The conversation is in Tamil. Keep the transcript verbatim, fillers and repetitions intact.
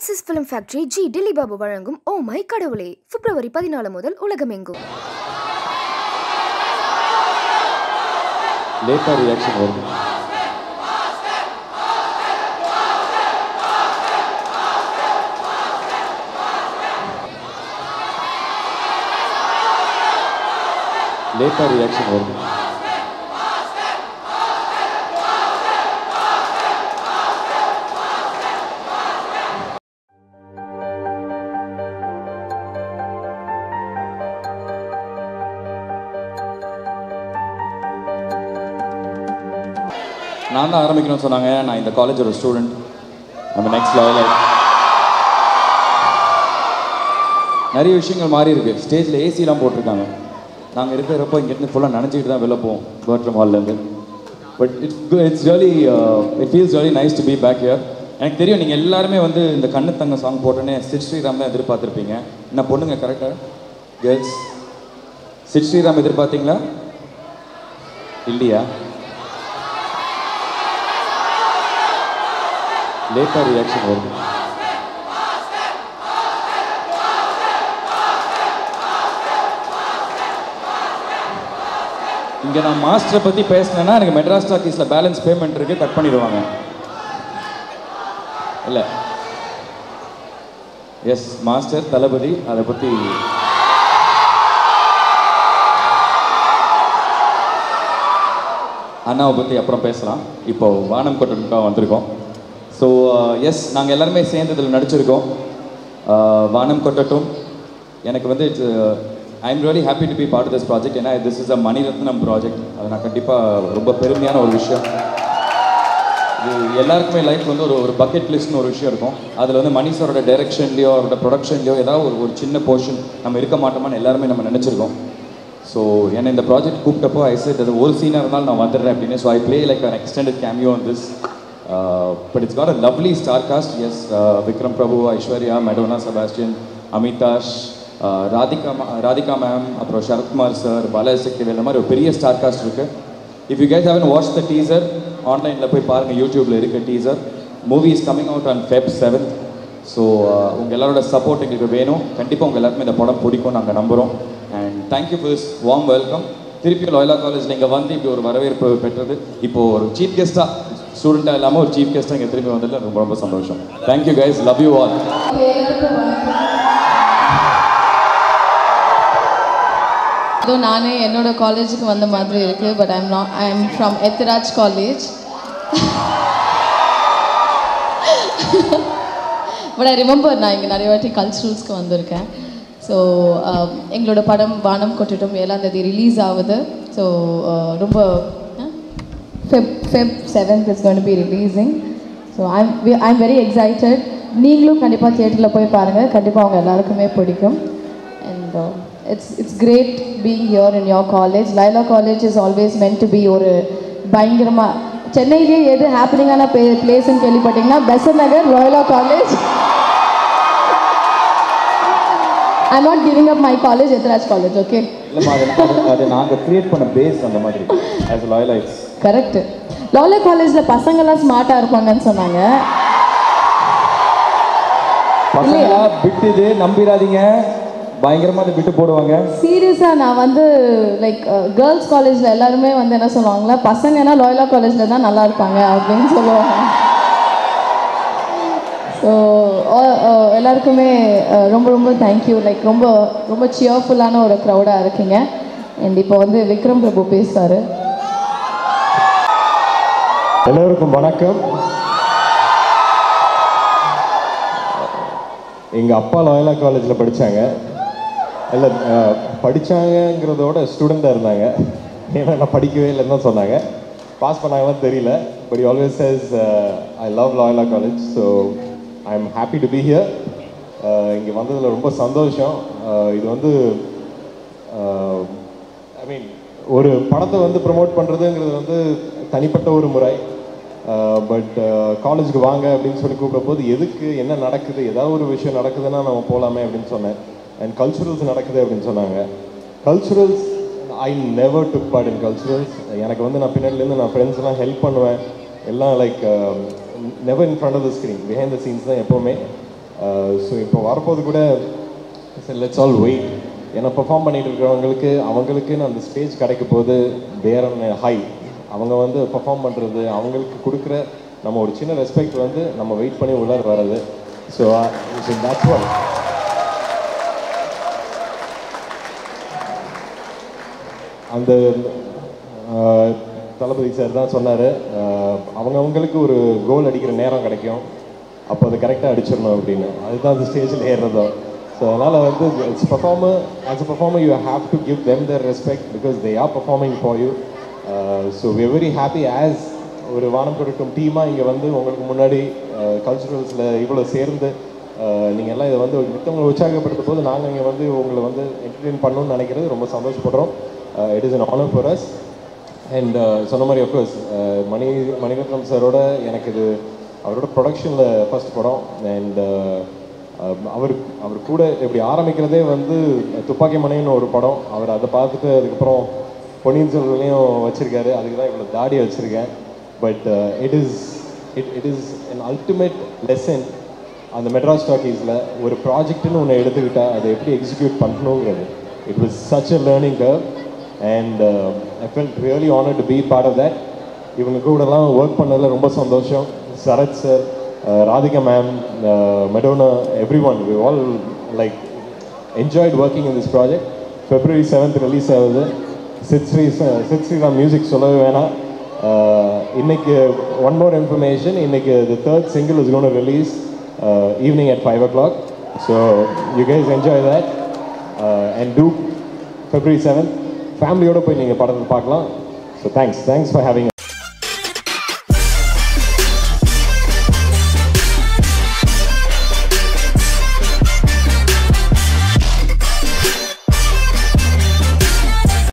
Axis Film Factory G. Dilly Babu Barangum, Oh My Kadavale, February fourteenth Modal, Ulagamingu. Later reaction order. Later reaction order. I'm in the college or a student. I'm an ex-loyalist. I have stage in A C. I'm in Bertram Hall. But it, it's really, uh, it feels really nice to be back here. And I know you all have seen the song Sit Sri Ram. Am I correct? Girls? Sit Sri Ram? Illiya. Later reaction order. If I am master, I will Madras Talkies balance payment. Yes, Master Thalapathy. I will talk. So uh, yes, நாங்க எல்லாரும் சேர்ந்து இதில நடிச்சிருக்கோம். வானம் கொட்டட்டும். எனக்கு வந்து I am really happy to be part of this project and I, this is a Mani Ratnam project. அதنا கண்டிப்பா ரொம்ப பெருமையான ஒரு விஷயம். இது எல்லாருக்கும் லைஃப்ல வந்து ஒரு bucket list னு ஒரு விஷயம் இருக்கும். அதுல வந்து மணி சாரோட டைரக்ஷன்லயோ அவரோட ப்ரொடக்ஷன்லயோ ஏதாவது ஒரு ஒரு சின்ன portion நம்ம இருக்க மாட்டோம்னு எல்லாரும் நம்ம நினைச்சிருக்கோம். So என்ன இந்த ப்ராஜெக்ட் கூப்டப்போ I said அது ஒரு சீனா இருந்தால நான் வந்தறேன் அப்படினு. So I play like an extended cameo on this. Uh, but it's got a lovely star cast. Yes, uh, Vikram Prabhu, Aishwarya, Madonna, Sebastian, Amitash, uh, Radhika, Radhika ma'am, Aparo Sharath Kumar sir, Balaji Sekhar, a star cast. If you guys haven't watched the teaser, online YouTube la teaser. Movie is coming out on February seventh. So, uh, support engalukku venu. Kandipa unga ellarkume indha padam pidikkum naanga namburom. And thank you for this warm welcome. Tiruppur Loyola College la inga vandhi ipdi oru varaverpu petrathu. Ipo oru chief guest ah student allamo chief guest ange etrime vandala romba romba sandosham. Thank you guys, love you all. Do naane ennoda college ku vanda maadhiri irukku, but i'm not i'm from Ethiraj College. But I remember na inga nariyavati culturals ku vandirukken. So engaloda padam vaanam kottattum seventh release avudhu. So romba February seventh is going to be releasing. So I'm we, I'm very excited. Neenglu kandipa theater la poi paarenga, kandipa avanga ellarkume pidikum. And uh, it's it's great being here in your college. Loyola College is always meant to be or bayangarama Chennai la edu happening ana place nu kelipattinga Besanagar Loyola College. I'm not giving up my college, Ethiraj College, okay? அது நாங்க கிரியேட் பண்ண பேஸ் அந்த மாதிரி as loyalites. Correct. Loyola College la pasanga la smarta irupanga nu sonanga. Pasanga bittide nambiradinga பயங்கரமா அது விட்டு போடுவாங்க. Seriously நான் வந்து like girls college la எல்லாரும் வந்து என்ன சொல்வாங்களா பசங்கனா Loyola College la தான் நல்லா இருப்பாங்க அப்படினு சொல்வாங்க. So எல்லாருக்குமே ரொம்ப ரொம்ப thank you, like ரொம்ப ரொம்ப cheerful ஆன ஒரு crowd ஆ இருக்கீங்க. And இப்போ வந்து விக்ரம் பிரபு பேசுறாரு. எல்லோருக்கும் வணக்கம். எங்க அப்பா Loyola காலேஜ்ல படிச்சாங்க. இல்ல படிச்சாங்கங்கறதோட ஸ்டூடண்டா இருந்தாங்க. ஏன்னா நான் படிக்கவே இல்லன்னு தான் சொன்னாங்க. பாஸ் பண்ணாங்கன்னு தெரியல. But he always says uh, I love Loyola College, so I'm happy to be here. இங்க வந்ததுல ரொம்ப சந்தோஷம். இது வந்து I mean ஒரு படத்தை வந்து ப்ரோமோட் பண்றதுங்கிறது வந்து தனிப்பட்ட ஒரு முறை. பட் காலேஜுக்கு வாங்க அப்படின்னு சொல்லி கூப்பிடும்போது எதுக்கு என்ன நடக்குது ஏதாவது ஒரு விஷயம் நடக்குதுன்னா நம்ம போகலாமே அப்படின்னு சொன்னேன். அண்ட் கல்ச்சுரல்ஸ் நடக்குது அப்படின்னு சொன்னாங்க. Culturals I never took part in culturals. எனக்கு வந்து நான் பின்னாடிலேருந்து நான் ஃப்ரெண்ட்ஸ்லாம் ஹெல்ப் பண்ணுவேன் எல்லாம் like never in front of the screen behind the scenes தான் எப்போவுமே. ஸோ இப்போ வரப்போது கூட சரி லெட்ஸ் ஆல் வெயிட். ஏன்னா பெர்ஃபார்ம் பண்ணிகிட்டு இருக்கிறவங்களுக்கு அவங்களுக்குன்னு அந்த ஸ்டேஜ் கிடைக்க போது தேர் ஆன் ஹை. அவங்க வந்து பெர்ஃபார்ம் பண்ணுறது, அவங்களுக்கு கொடுக்குற நம்ம ஒரு சின்ன ரெஸ்பெக்ட் வந்து நம்ம வெயிட் பண்ணி உள்ளார வர்றது. So that's all. அந்த தளபதி சார் தான் சொன்னார், அவங்கவுங்களுக்கு ஒரு கோல் அடிக்கிற நேரம் கிடைக்கும், அப்போ அது கரெக்டாக அடிச்சிடணும் அப்படின்னு. அதுதான் அந்த ஸ்டேஜில் ஏறுறதோ. ஸோ அதனால் வந்து it's performer, as a performer you have to give them their respect because they are performing for you. So we are very happy as ஒரு வானம் கொடுக்கும் டீமாக இங்கே வந்து உங்களுக்கு முன்னாடி கல்ச்சுரல்ஸில் இவ்வளோ சேர்ந்து நீங்கள் எல்லாம் இதை வந்து மித்தவங்களை உற்சாகப்படுத்தும் போது நாங்கள் இங்கே வந்து உங்களை வந்து என்டர்டெயின் பண்ணணும்னு நினைக்கிறது ரொம்ப சந்தோஷப்படுறோம். It is an honor for us. And சொன்ன மாதிரி அஃப்கோர்ஸ் மணி மணிரத்னம் சாரோட எனக்கு இது அவரோட ப்ரொடக்ஷனில் ஃபஸ்ட் படம். அண்ட் அவர் அவர் கூட இப்படி ஆரம்பிக்கிறதே வந்து துப்பாக்கி மனைன்னு ஒரு படம், அவர் அதை பார்த்துட்டு அதுக்கப்புறம் பொன்னியின் செல்வன்லையும் வச்சுருக்காரு, அதுக்கு தான் இவ்வளோ தாடியை வச்சுருக்கேன். But it is it it is an ultimate lesson. அந்த மெட்ராஸ் டாக்கீஸில் ஒரு ப்ராஜெக்ட்னு ஒன்று எடுத்துக்கிட்டால் அதை எப்படி எக்ஸிக்யூட் பண்ணணுங்கிறது it was such a learning curve. And uh, I felt really honored to be part of that. இவங்க கூடலாம் ஒர்க் பண்ணதில் ரொம்ப சந்தோஷம். Sarath sir, Radhika ma'am, Madonna, everyone, we all like enjoyed working in this project. February seventh release ஆகுது. சித் ஸ்ரீ சித் ஸ்ரீராம் மியூசிக் சொல்லவே வேணாம். இன்னைக்கு ஒன் மோர் இன்ஃபர்மேஷன், இன்னைக்கு the third single is gone to release evening at five o'clock. So you guys enjoy that and to February seventh ஃபேமிலியோடு போய் நீங்கள் படத்தை பார்க்கலாம். So thanks thanks for having